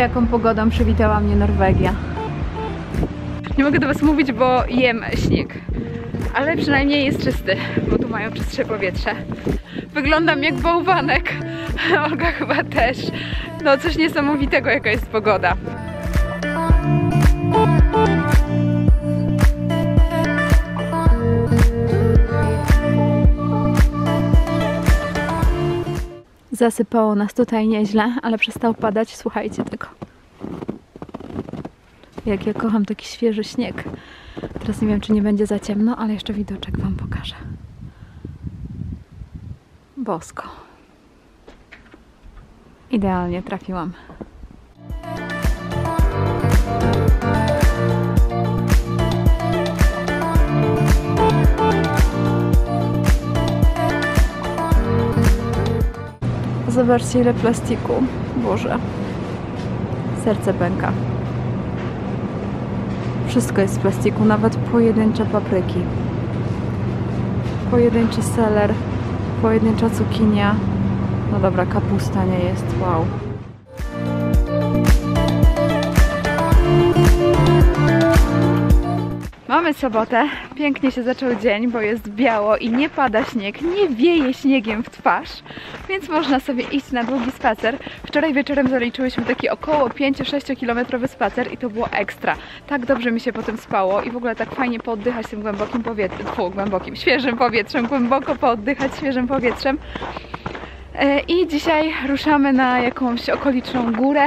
jaką pogodą przywitała mnie Norwegia. Nie mogę do was mówić, bo jem śnieg. Ale przynajmniej jest czysty, bo tu mają czystsze powietrze. Wyglądam jak bałwanek. Olga chyba też. No coś niesamowitego, jaka jest pogoda. Zasypało nas tutaj nieźle, ale przestał padać. Słuchajcie tego. Jak ja kocham taki świeży śnieg. Teraz nie wiem, czy nie będzie za ciemno, ale jeszcze widoczek wam pokażę. Bosko. Idealnie trafiłam. Zobaczcie, ile plastiku. Boże. Serce pęka. Wszystko jest z plastiku, nawet pojedyncze papryki. Pojedynczy seler, pojedyncza cukinia. No dobra, kapusta nie jest, wow. Mamy sobotę, pięknie się zaczął dzień, bo jest biało i nie pada śnieg, nie wieje śniegiem w twarz, więc można sobie iść na długi spacer. Wczoraj wieczorem zaliczyłyśmy taki około 5-6 kilometrowy spacer i to było ekstra. Tak dobrze mi się potem spało i w ogóle tak fajnie pooddychać tym głębokim powietrzem, świeżym powietrzem, głęboko pooddychać świeżym powietrzem. I dzisiaj ruszamy na jakąś okoliczną górę,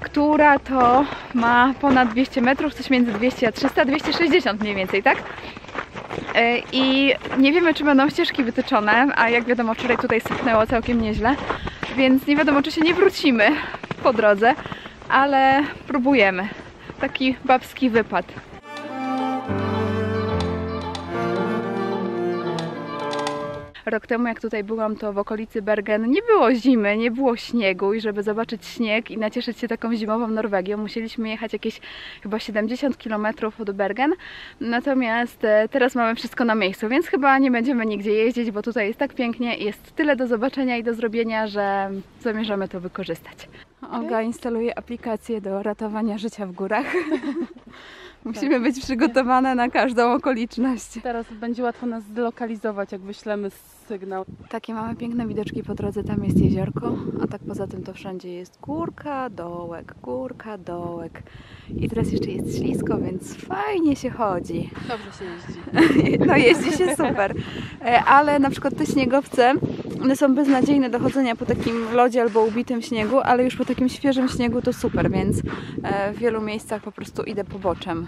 która to ma ponad 200 metrów, coś między 200 a 300, 260 mniej więcej, tak? I nie wiemy, czy będą ścieżki wytyczone, a jak wiadomo, wczoraj tutaj sypnęło całkiem nieźle, więc nie wiadomo, czy się nie wrócimy po drodze, ale próbujemy. Taki babski wypad. Rok temu, jak tutaj byłam, to w okolicy Bergen nie było zimy, nie było śniegu i żeby zobaczyć śnieg i nacieszyć się taką zimową Norwegią, musieliśmy jechać jakieś chyba 70 km od Bergen. Natomiast teraz mamy wszystko na miejscu, więc chyba nie będziemy nigdzie jeździć, bo tutaj jest tak pięknie i jest tyle do zobaczenia i do zrobienia, że zamierzamy to wykorzystać. Olga instaluje aplikację do ratowania życia w górach. Musimy być przygotowane na każdą okoliczność. Teraz będzie łatwo nas zlokalizować, jak wyślemy sygnał. Takie mamy piękne widoczki po drodze, tam jest jeziorko, a tak poza tym to wszędzie jest górka, dołek. I teraz jeszcze jest ślisko, więc fajnie się chodzi. Dobrze się jeździ. No jeździ się super, ale na przykład te śniegowce, one są beznadziejne do chodzenia po takim lodzie albo ubitym śniegu, ale już po takim świeżym śniegu to super, więc w wielu miejscach po prostu idę poboczem.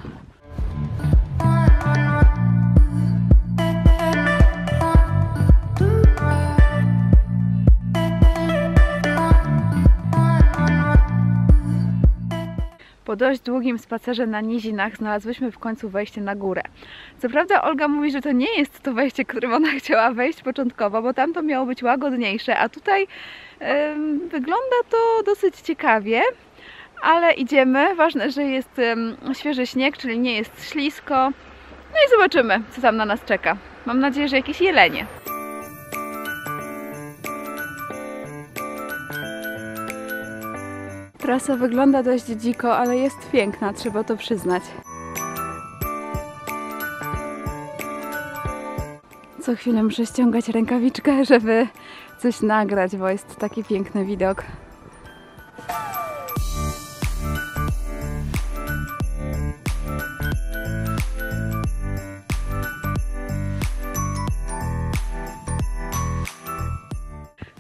Po dość długim spacerze na nizinach znalazłyśmy w końcu wejście na górę. Co prawda Olga mówi, że to nie jest to wejście, którym ona chciała wejść początkowo, bo tamto miało być łagodniejsze, a tutaj wygląda to dosyć ciekawie, ale idziemy. Ważne, że jest świeży śnieg, czyli nie jest ślisko. No i zobaczymy, co tam na nas czeka. Mam nadzieję, że jakieś jelenie. Trasa wygląda dość dziko, ale jest piękna, trzeba to przyznać. Co chwilę muszę ściągać rękawiczkę, żeby coś nagrać, bo jest taki piękny widok.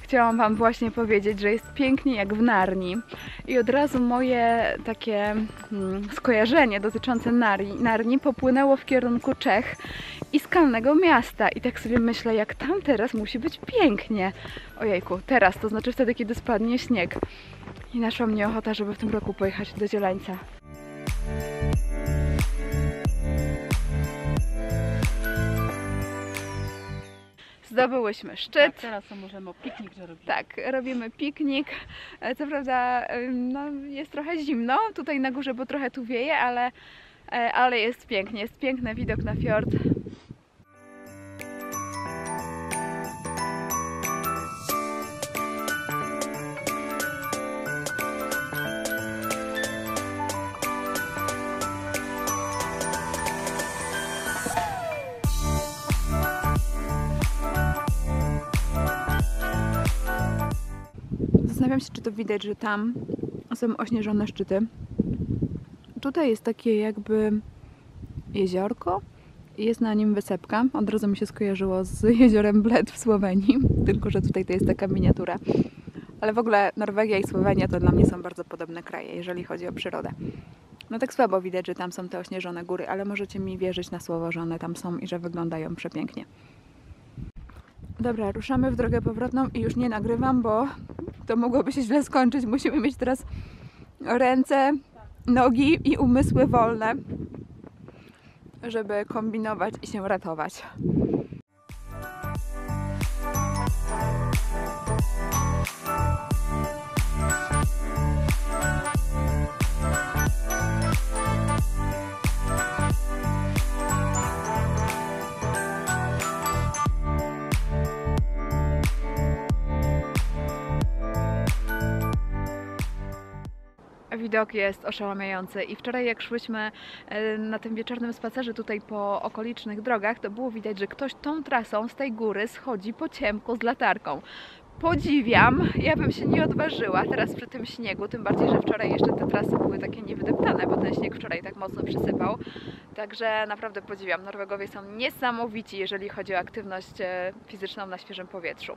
Chciałam wam właśnie powiedzieć, że jest pięknie jak w Narni i od razu moje takie skojarzenie dotyczące Narni popłynęło w kierunku Czech i skalnego miasta i tak sobie myślę, jak tam teraz musi być pięknie. Ojejku, teraz, to znaczy wtedy, kiedy spadnie śnieg. I naszła mnie ochota, żeby w tym roku pojechać do Zielańca. Zdobyłyśmy szczyt. Tak, teraz możemy piknik zrobić. Tak, robimy piknik. Co prawda no, jest trochę zimno tutaj na górze, bo trochę tu wieje, ale jest pięknie. Jest piękny widok na fiord. Zastanawiam się, czy to widać, że tam są ośnieżone szczyty. Tutaj jest takie jakby jeziorko i jest na nim wysepka. Od razu mi się skojarzyło z jeziorem Bled w Słowenii, tylko że tutaj to jest taka miniatura. Ale w ogóle Norwegia i Słowenia to dla mnie są bardzo podobne kraje, jeżeli chodzi o przyrodę. No tak słabo widać, że tam są te ośnieżone góry, ale możecie mi wierzyć na słowo, że one tam są i że wyglądają przepięknie. Dobra, ruszamy w drogę powrotną i już nie nagrywam, bo to mogłoby się źle skończyć. Musimy mieć teraz ręce, nogi i umysły wolne, żeby kombinować i się ratować. Widok jest oszałamiający i wczoraj jak szłyśmy na tym wieczornym spacerze tutaj po okolicznych drogach, to było widać, że ktoś tą trasą z tej góry schodzi po ciemku z latarką. Podziwiam, ja bym się nie odważyła teraz przy tym śniegu, tym bardziej, że wczoraj jeszcze te trasy były takie niewydeptane, bo ten śnieg wczoraj tak mocno przysypał. Także naprawdę podziwiam, Norwegowie są niesamowici, jeżeli chodzi o aktywność fizyczną na świeżym powietrzu.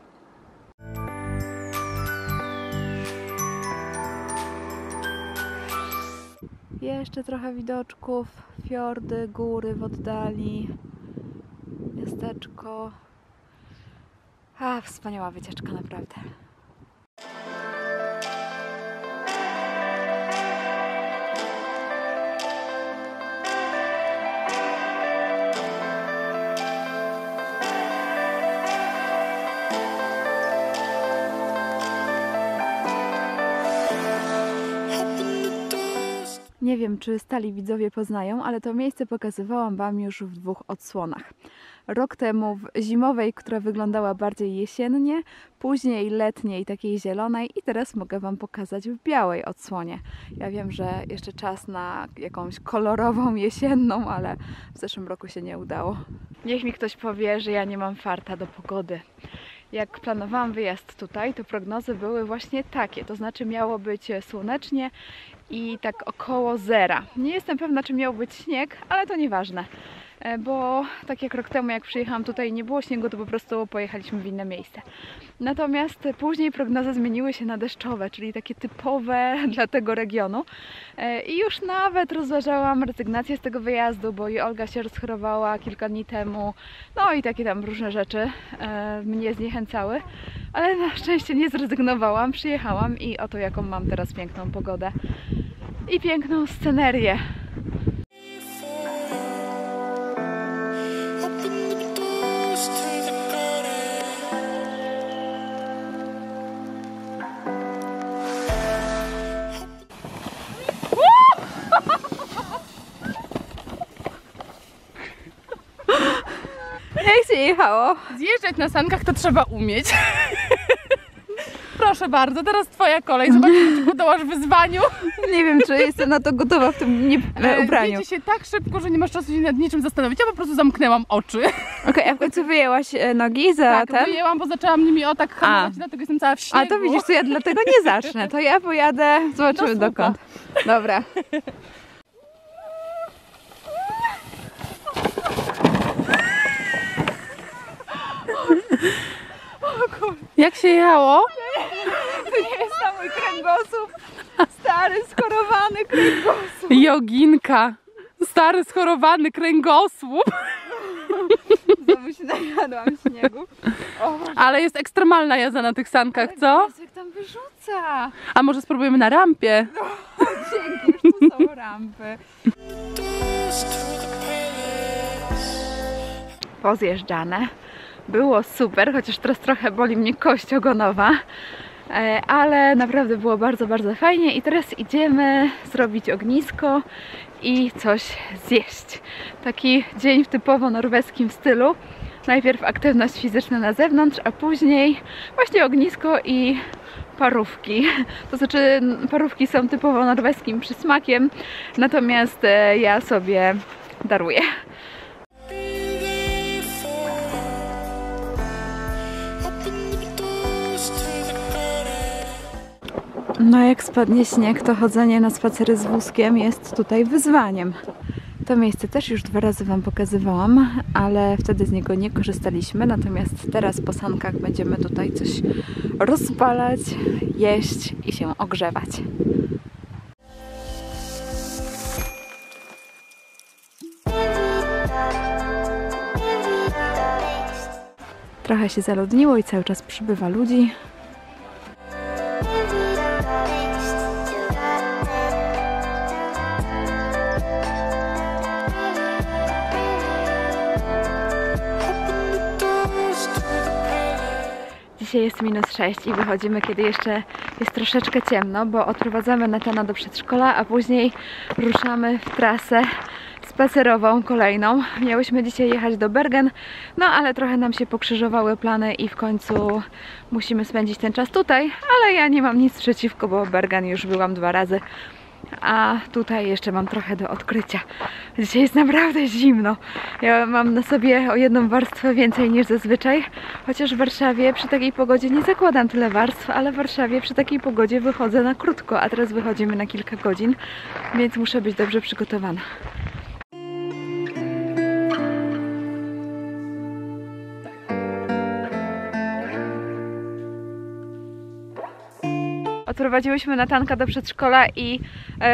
Jeszcze trochę widoczków, fiordy, góry w oddali, miasteczko. A, wspaniała wycieczka, naprawdę. Nie wiem, czy stali widzowie poznają, ale to miejsce pokazywałam Wam już w dwóch odsłonach. Rok temu w zimowej, która wyglądała bardziej jesiennie, później letniej, takiej zielonej i teraz mogę Wam pokazać w białej odsłonie. Ja wiem, że jeszcze czas na jakąś kolorową jesienną, ale w zeszłym roku się nie udało. Niech mi ktoś powie, że ja nie mam farta do pogody. Jak planowałam wyjazd tutaj, to prognozy były właśnie takie, to znaczy miało być słonecznie i tak około zera. Nie jestem pewna, czy miał być śnieg, ale to nieważne, bo tak jak rok temu, jak przyjechałam tutaj, nie było śniegu, to po prostu pojechaliśmy w inne miejsce. Natomiast później prognozy zmieniły się na deszczowe, czyli takie typowe dla tego regionu. I już nawet rozważałam rezygnację z tego wyjazdu, bo i Olga się rozchorowała kilka dni temu, no i takie tam różne rzeczy mnie zniechęcały. Ale na szczęście nie zrezygnowałam, przyjechałam i oto jaką mam teraz piękną pogodę i piękną scenerię. Jak się jechało? Zjeżdżać na sankach to trzeba umieć. Proszę bardzo, teraz twoja kolej. Zobaczmy, czy podołasz wyzwaniu. Nie wiem, czy jestem na to gotowa w tym ubraniu. Wiecie się tak szybko, że nie masz czasu się nad niczym zastanowić. Ja po prostu zamknęłam oczy. Okej, a w końcu wyjęłaś nogi za tak, ten? Tak, wyjęłam, bo zaczęłam nimi o tak hamować, dlatego jestem cała w śniegu. A to widzisz, to ja dlatego nie zacznę. To ja pojadę, zobaczymy dokąd. Dobra. Jak się jechało? To nie jest na mój kręgosłup. Stary, schorowany kręgosłup. Joginka. Stary, schorowany kręgosłup. Znowu się najadłam śniegu. O, ale jest ekstremalna jazda na tych sankach, co? Jezu, jak tam wyrzuca. A może spróbujemy na rampie? No, dzięki, już tu są rampy. Pozjeżdżane. Było super, chociaż teraz trochę boli mnie kość ogonowa, ale naprawdę było bardzo, bardzo fajnie i teraz idziemy zrobić ognisko i coś zjeść. Taki dzień w typowo norweskim stylu. Najpierw aktywność fizyczna na zewnątrz, a później właśnie ognisko i parówki. To znaczy parówki są typowo norweskim przysmakiem, natomiast ja sobie daruję. No jak spadnie śnieg, to chodzenie na spacery z wózkiem jest tutaj wyzwaniem. To miejsce też już 2 razy Wam pokazywałam, ale wtedy z niego nie korzystaliśmy, natomiast teraz po sankach będziemy tutaj coś rozpalać, jeść i się ogrzewać. Trochę się zaludniło i cały czas przybywa ludzi. Dzisiaj jest -6 i wychodzimy, kiedy jeszcze jest troszeczkę ciemno, bo odprowadzamy Natana do przedszkola, a później ruszamy w trasę spacerową kolejną. Miałyśmy dzisiaj jechać do Bergen, no ale trochę nam się pokrzyżowały plany i w końcu musimy spędzić ten czas tutaj, ale ja nie mam nic przeciwko, bo Bergen już byłam 2 razy, a tutaj jeszcze mam trochę do odkrycia. Dzisiaj jest naprawdę zimno. Ja mam na sobie o 1 warstwę więcej niż zazwyczaj, chociaż w Warszawie przy takiej pogodzie nie zakładam tyle warstw, ale w Warszawie przy takiej pogodzie wychodzę na krótko, a teraz wychodzimy na kilka godzin, więc muszę być dobrze przygotowana. Odprowadziłyśmy Natanka do przedszkola i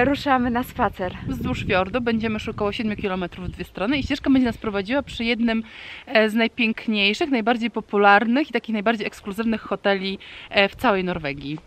ruszamy na spacer. Wzdłuż fiordu będziemy szli około 7 km w 2 strony i ścieżka będzie nas prowadziła przy jednym z najpiękniejszych, najbardziej popularnych i takich najbardziej ekskluzywnych hoteli w całej Norwegii.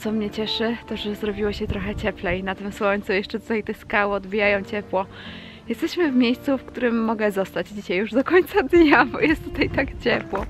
Co mnie cieszy, to że zrobiło się trochę cieplej na tym słońcu, jeszcze tutaj te skały odbijają ciepło. Jesteśmy w miejscu, w którym mogę zostać dzisiaj już do końca dnia, bo jest tutaj tak ciepło.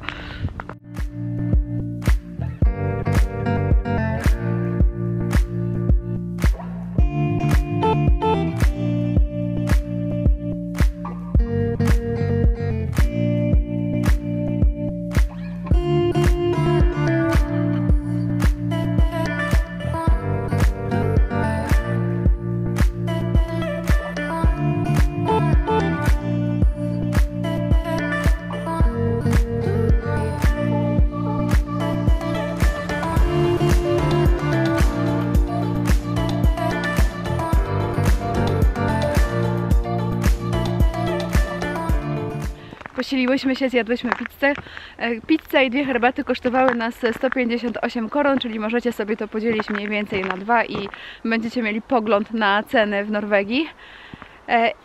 Posiliłyśmy się, zjadłyśmy pizzę. Pizza i 2 herbaty kosztowały nas 158 koron, czyli możecie sobie to podzielić mniej więcej na 2 i będziecie mieli pogląd na ceny w Norwegii.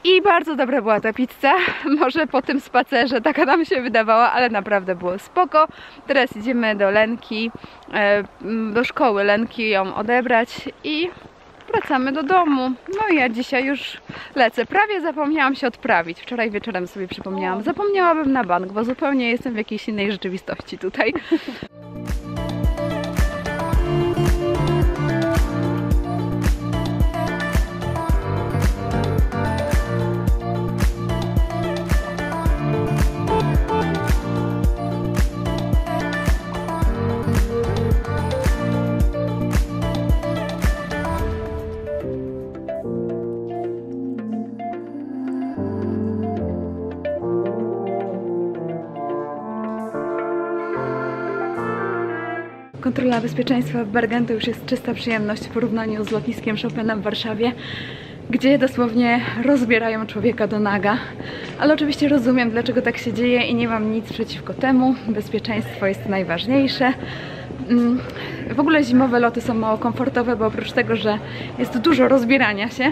I bardzo dobra była ta pizza. Może po tym spacerze taka nam się wydawała, ale naprawdę było spoko. Teraz idziemy do Lenki, do szkoły Lenki ją odebrać i wracamy do domu. No i ja dzisiaj już lecę. Prawie zapomniałam się odprawić. Wczoraj wieczorem sobie przypomniałam. Zapomniałabym na bank, bo zupełnie jestem w jakiejś innej rzeczywistości tutaj. Kontrola bezpieczeństwa w Bergen to już jest czysta przyjemność w porównaniu z lotniskiem Chopina w Warszawie, gdzie dosłownie rozbierają człowieka do naga. Ale oczywiście rozumiem, dlaczego tak się dzieje i nie mam nic przeciwko temu. Bezpieczeństwo jest najważniejsze. W ogóle zimowe loty są mało komfortowe, bo oprócz tego, że jest dużo rozbierania się,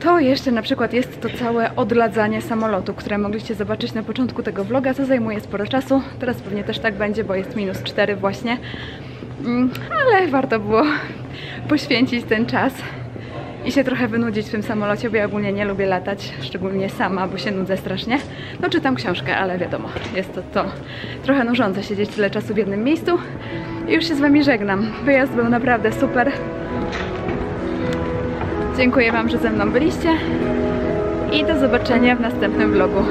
to jeszcze na przykład jest to całe odladzanie samolotu, które mogliście zobaczyć na początku tego vloga, co zajmuje sporo czasu. Teraz pewnie też tak będzie, bo jest -4 właśnie. Ale warto było poświęcić ten czas i się trochę wynudzić w tym samolocie, bo ja ogólnie nie lubię latać, szczególnie sama, bo się nudzę strasznie. No czytam książkę, ale wiadomo, jest to trochę nużące siedzieć tyle czasu w jednym miejscu. I już się z Wami żegnam. Wyjazd był naprawdę super. Dziękuję Wam, że ze mną byliście i do zobaczenia w następnym vlogu.